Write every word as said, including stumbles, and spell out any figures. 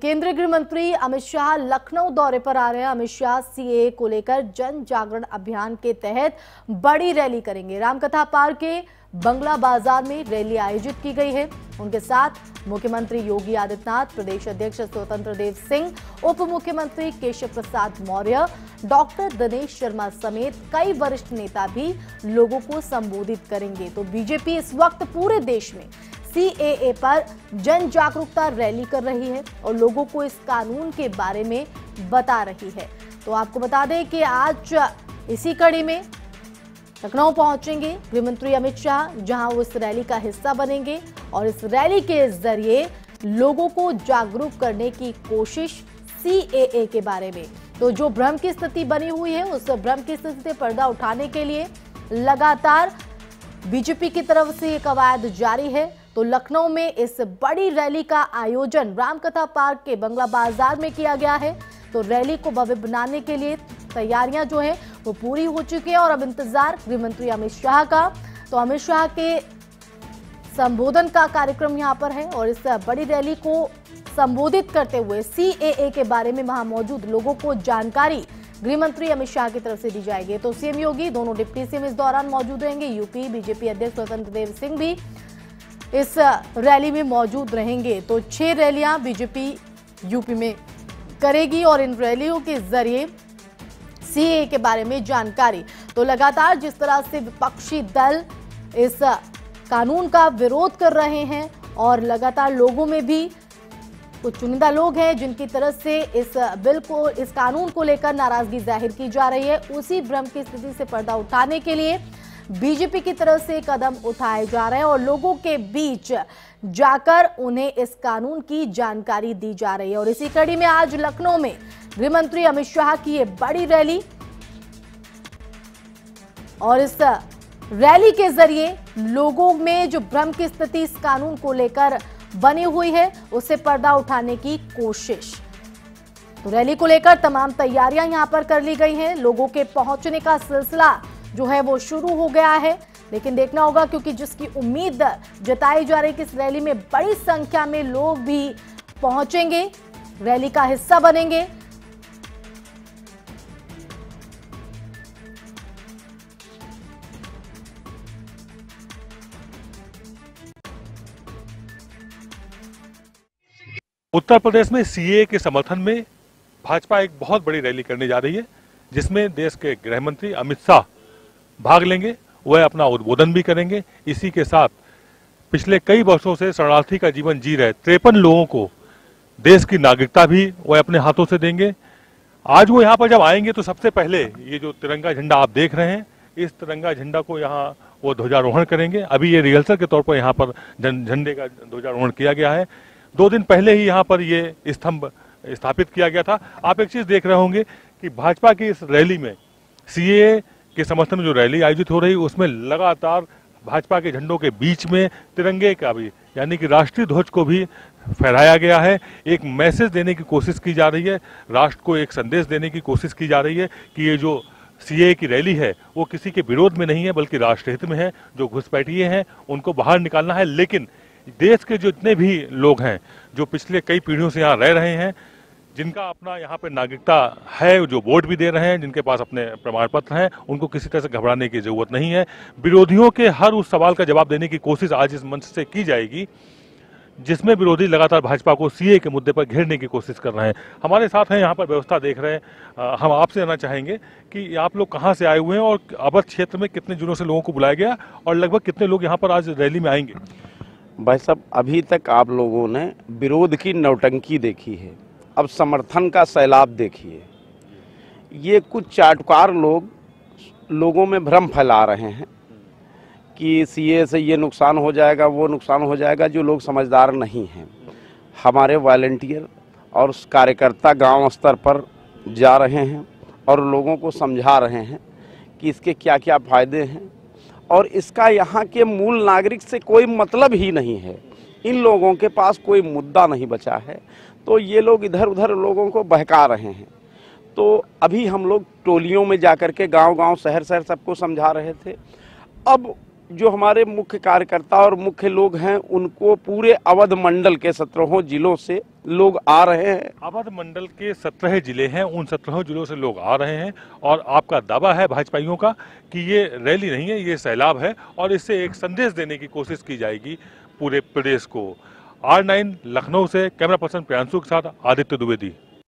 केंद्रीय गृह मंत्री अमित शाह लखनऊ दौरे पर आ रहे हैं। अमित शाह सी ए ए को लेकर जन जागरण अभियान के तहत बड़ी रैली करेंगे। रामकथा पार्क के बंगला बाजार में रैली आयोजित की गई है। उनके साथ मुख्यमंत्री योगी आदित्यनाथ, प्रदेश अध्यक्ष स्वतंत्र देव सिंह, उप मुख्यमंत्री केशव प्रसाद मौर्य, डॉक्टर दिनेश शर्मा समेत कई वरिष्ठ नेता भी लोगों को संबोधित करेंगे। तो बीजेपी इस वक्त पूरे देश में सी ए ए पर जन जागरूकता रैली कर रही है और लोगों को इस कानून के बारे में बता रही है। तो आपको बता दें कि आज इसी कड़ी में लखनऊ पहुंचेंगे गृह मंत्री अमित शाह, जहां वो इस रैली का हिस्सा बनेंगे और इस रैली के जरिए लोगों को जागरूक करने की कोशिश सी ए ए के बारे में। तो जो भ्रम की स्थिति बनी हुई है, उस भ्रम की स्थिति से पर्दा उठाने के लिए लगातार बीजेपी की तरफ से ये कवायद जारी है। तो लखनऊ में इस बड़ी रैली का आयोजन रामकथा पार्क के बंगला बाजार में किया गया है। तो रैली को भव्य बनाने के लिए तैयारियां जो हैं वो पूरी हो चुकी है और अब इंतजार गृह मंत्री अमित शाह का। तो अमित शाह के संबोधन का कार्यक्रम यहां पर है और इस बड़ी रैली को संबोधित करते हुए सी ए ए के बारे में वहां मौजूद लोगों को जानकारी गृह मंत्री अमित शाह की तरफ से दी जाएगी। तो सीएम योगी, दोनों डिप्टी सीएम इस दौरान मौजूद रहेंगे। यूपी बीजेपी अध्यक्ष स्वतंत्र देव सिंह भी इस रैली में मौजूद रहेंगे। तो छह रैलियां बीजेपी यूपी में करेगी और इन रैलियों के जरिए सी ए ए के बारे में जानकारी। तो लगातार जिस तरह से विपक्षी दल इस कानून का विरोध कर रहे हैं और लगातार लोगों में भी कुछ चुनिंदा लोग हैं जिनकी तरफ से इस बिल को, इस कानून को लेकर नाराजगी जाहिर की जा रही है, उसी भ्रम की स्थिति से पर्दा उठाने के लिए बीजेपी की तरफ से कदम उठाए जा रहे हैं और लोगों के बीच जाकर उन्हें इस कानून की जानकारी दी जा रही है। और इसी कड़ी में आज लखनऊ में गृह मंत्री अमित शाह की ये बड़ी रैली और इस रैली के जरिए लोगों में जो भ्रम की स्थिति इस कानून को लेकर बनी हुई है, उसे पर्दा उठाने की कोशिश। तो रैली को लेकर तमाम तैयारियां यहां पर कर ली गई हैं। लोगों के पहुंचने का सिलसिला जो है वो शुरू हो गया है, लेकिन देखना होगा क्योंकि जिसकी उम्मीद जताई जा रही है कि इस रैली में बड़ी संख्या में लोग भी पहुंचेंगे, रैली का हिस्सा बनेंगे। उत्तर प्रदेश में सी ए ए के समर्थन में भाजपा एक बहुत बड़ी रैली करने जा रही है, जिसमें देश के गृह मंत्री अमित शाह भाग लेंगे। वह अपना उद्बोधन भी करेंगे। इसी के साथ पिछले कई वर्षों से शरणार्थी का जीवन जी रहे तिरपन लोगों को देश की नागरिकता भी वह अपने हाथों से देंगे। आज वो यहाँ पर जब आएंगे तो सबसे पहले ये जो तिरंगा झंडा आप देख रहे हैं, इस तिरंगा झंडा को यहाँ वो ध्वजारोहण करेंगे। अभी ये रिहर्सल के तौर पर यहाँ पर झंडे का ध्वजारोहण किया गया है। दो दिन पहले ही यहाँ पर ये स्तंभ स्थापित किया गया था। आप एक चीज़ देख रहे होंगे कि भाजपा की इस रैली में सी ए ए के समर्थन में जो रैली आयोजित हो रही, उसमें लगातार भाजपा के झंडों के बीच में तिरंगे का भी, यानी कि राष्ट्रीय ध्वज को भी फहराया गया है। एक मैसेज देने की कोशिश की जा रही है, राष्ट्र को एक संदेश देने की कोशिश की जा रही है कि ये जो सी ए ए की रैली है वो किसी के विरोध में नहीं है, बल्कि राष्ट्रहित में है। जो घुसपैठिए हैं उनको बाहर निकालना है, लेकिन देश के जो जितने भी लोग हैं जो पिछले कई पीढ़ियों से यहाँ रह रहे हैं, जिनका अपना यहाँ पे नागरिकता है, जो वोट भी दे रहे हैं, जिनके पास अपने प्रमाण पत्र हैं, उनको किसी तरह से घबराने की ज़रूरत नहीं है। विरोधियों के हर उस सवाल का जवाब देने की कोशिश आज इस मंच से की जाएगी, जिसमें विरोधी लगातार भाजपा को सी ए ए के मुद्दे पर घेरने की कोशिश कर रहे हैं। हमारे साथ हैं यहाँ पर व्यवस्था देख रहे हैं। आ, हम आपसे जानना चाहेंगे कि आप लोग कहाँ से आए हुए हैं और अवध क्षेत्र में कितने जिलों से लोगों को बुलाया गया और लगभग कितने लोग यहाँ पर आज रैली में आएंगे? भाई साहब, अभी तक आप लोगों ने विरोध की नौटंकी देखी है, अब समर्थन का सैलाब देखिए। ये कुछ चाटुकार लोग लोगों में भ्रम फैला रहे हैं कि सी ए ए से ये नुकसान हो जाएगा, वो नुकसान हो जाएगा। जो लोग समझदार नहीं हैं, हमारे वॉलंटियर और कार्यकर्ता गांव स्तर पर जा रहे हैं और लोगों को समझा रहे हैं कि इसके क्या क्या फ़ायदे हैं और इसका यहाँ के मूल नागरिक से कोई मतलब ही नहीं है। इन लोगों के पास कोई मुद्दा नहीं बचा है, तो ये लोग इधर उधर लोगों को बहका रहे हैं। तो अभी हम लोग टोलियों में जा कर के गाँव गाँव शहर शहर सबको समझा रहे थे। अब जो हमारे मुख्य कार्यकर्ता और मुख्य लोग हैं उनको पूरे अवध मंडल के सत्रहों जिलों से लोग आ रहे हैं। अवध मंडल के सत्रह जिले हैं, उन सत्रहों जिलों से लोग आ रहे हैं और आपका दावा है भाजपाइयों का कि ये रैली नहीं है, ये सैलाब है और इससे एक संदेश देने की कोशिश की जाएगी पूरे प्रदेश को। आर नाइन लखनऊ से कैमरा पर्सन प्रियांशु के साथ आदित्य द्विवेदी।